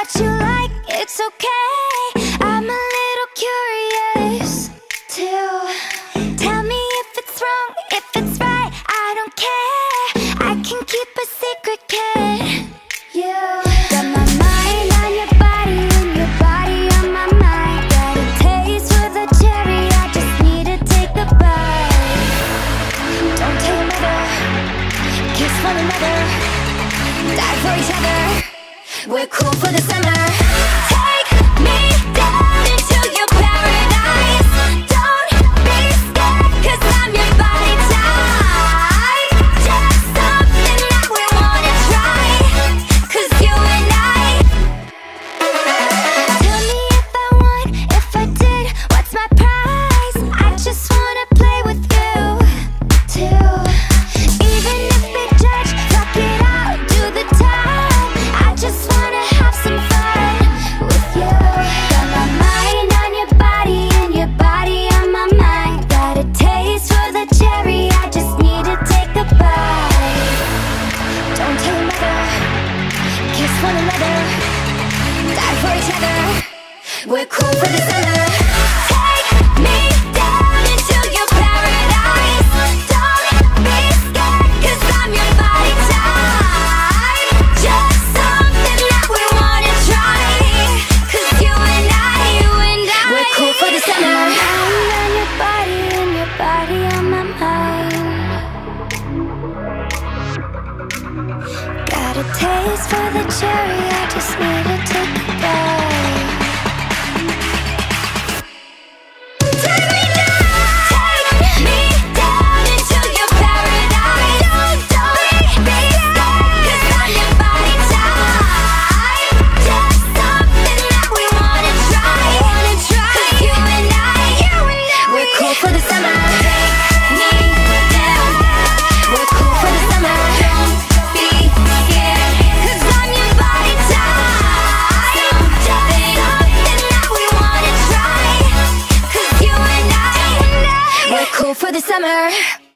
what you like, it's okay. I'm a little curious too. Tell me if it's wrong, if it's right, I don't care. I can keep a secret, kid. You die for each other, we're cool for the summer. Take me down into your paradise. Don't be scared, cause I'm your body type. Just something that we wanna try, cause you and I. Tell me if I won, if I did, what's my prize? I just wanna play with you too. Die for each other, we're cool for the summer. Take me down into your paradise. Don't be scared, cause I'm your body type. Just something that we wanna try, cause you and I, we're cool for the summer. My mind on your body and your body on my mind. Got a taste for the cherry, I just need to take a bite. Take me down into your paradise. Don't be scared, cause I'm your body type. Just something that we wanna try, cause you and I, we're cool for the summer. Take me down, we're cool for the summer. For the summer.